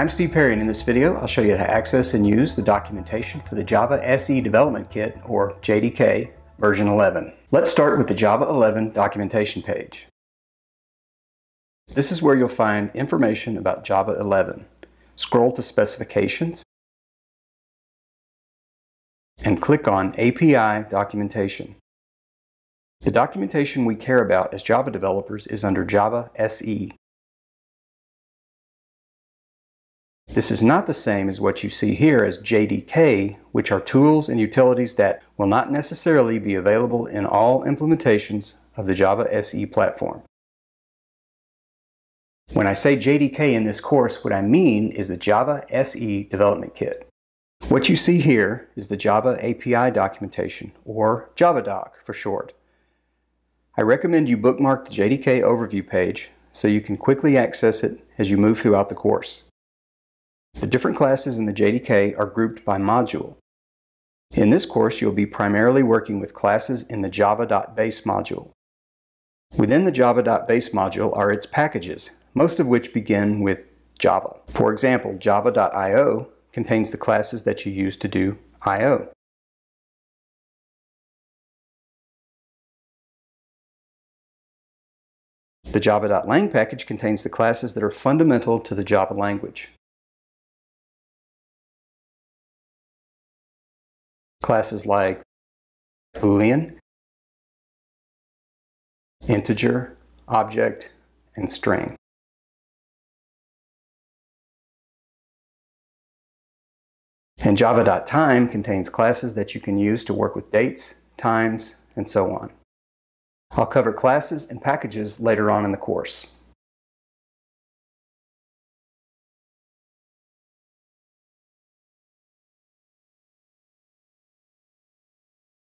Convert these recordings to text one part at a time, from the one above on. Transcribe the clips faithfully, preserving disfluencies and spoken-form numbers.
I'm Steve Perry, and in this video I'll show you how to access and use the documentation for the Java S E Development Kit, or J D K, version eleven. Let's start with the Java eleven documentation page. This is where you'll find information about Java eleven. Scroll to Specifications and click on A P I Documentation. The documentation we care about as Java developers is under Java S E. This is not the same as what you see here as J D K, which are tools and utilities that will not necessarily be available in all implementations of the Java S E platform. When I say J D K in this course, what I mean is the Java S E Development Kit. What you see here is the Java A P I documentation, or JavaDoc for short. I recommend you bookmark the J D K overview page so you can quickly access it as you move throughout the course. The different classes in the J D K are grouped by module. In this course, you'll be primarily working with classes in the java.base module. Within the java.base module are its packages, most of which begin with Java. For example, java dot i o contains the classes that you use to do I O. The java dot lang package contains the classes that are fundamental to the Java language. Classes like Boolean, integer, object, and string. And java dot time contains classes that you can use to work with dates, times, and so on. I'll cover classes and packages later on in the course.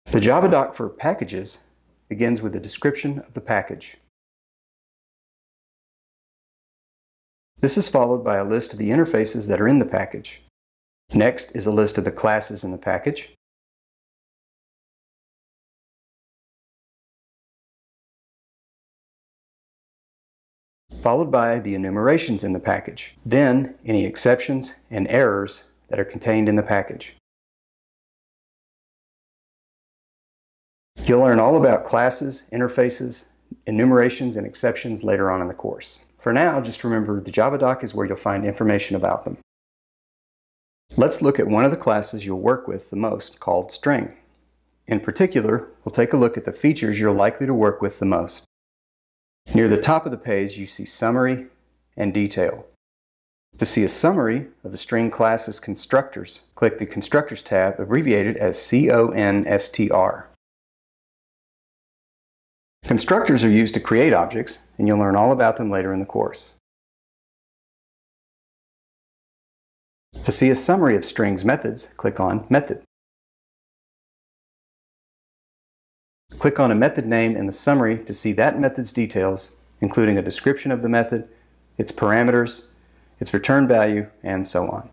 The JavaDoc for packages begins with a description of the package. This is followed by a list of the interfaces that are in the package. Next is a list of the classes in the package. Followed by the enumerations in the package. Then any exceptions and errors that are contained in the package. You'll learn all about classes, interfaces, enumerations, and exceptions later on in the course. For now, just remember the JavaDoc is where you'll find information about them. Let's look at one of the classes you'll work with the most, called string. In particular, we'll take a look at the features you're likely to work with the most. Near the top of the page, you see Summary and Detail. To see a summary of the string class's constructors, click the Constructors tab, abbreviated as C O N S T R. Constructors are used to create objects, and you'll learn all about them later in the course. To see a summary of strings methods, click on Method. Click on a method name in the summary to see that method's details, including a description of the method, its parameters, its return value, and so on.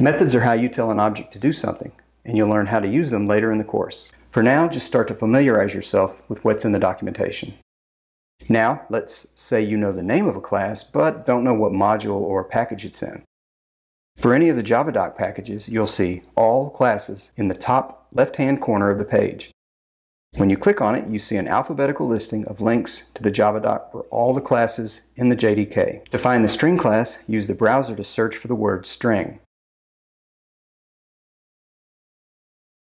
Methods are how you tell an object to do something, and you'll learn how to use them later in the course. For now, just start to familiarize yourself with what's in the documentation. Now, let's say you know the name of a class, but don't know what module or package it's in. For any of the JavaDoc packages, you'll see All Classes in the top left-hand corner of the page. When you click on it, you see an alphabetical listing of links to the JavaDoc for all the classes in the J D K. To find the string class, use the browser to search for the word string.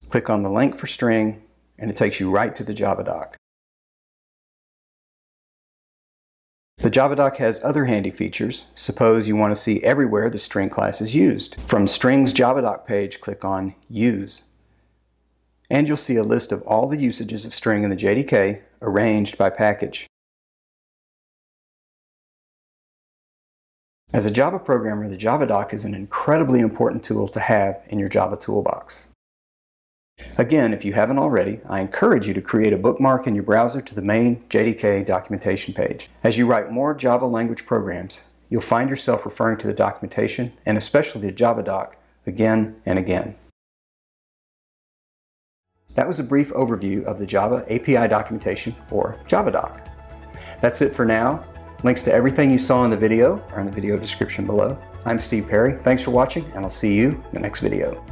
Click on the link for string, and it takes you right to the JavaDoc. The JavaDoc has other handy features. Suppose you want to see everywhere the string class is used. From String's JavaDoc page, click on Use. And you'll see a list of all the usages of string in the J D K, arranged by package. As a Java programmer, the JavaDoc is an incredibly important tool to have in your Java toolbox. Again, if you haven't already, I encourage you to create a bookmark in your browser to the main J D K documentation page. As you write more Java language programs, you'll find yourself referring to the documentation, and especially the JavaDoc, again and again. That was a brief overview of the Java A P I documentation, or JavaDoc. That's it for now. Links to everything you saw in the video are in the video description below. I'm Steve Perry. Thanks for watching, and I'll see you in the next video.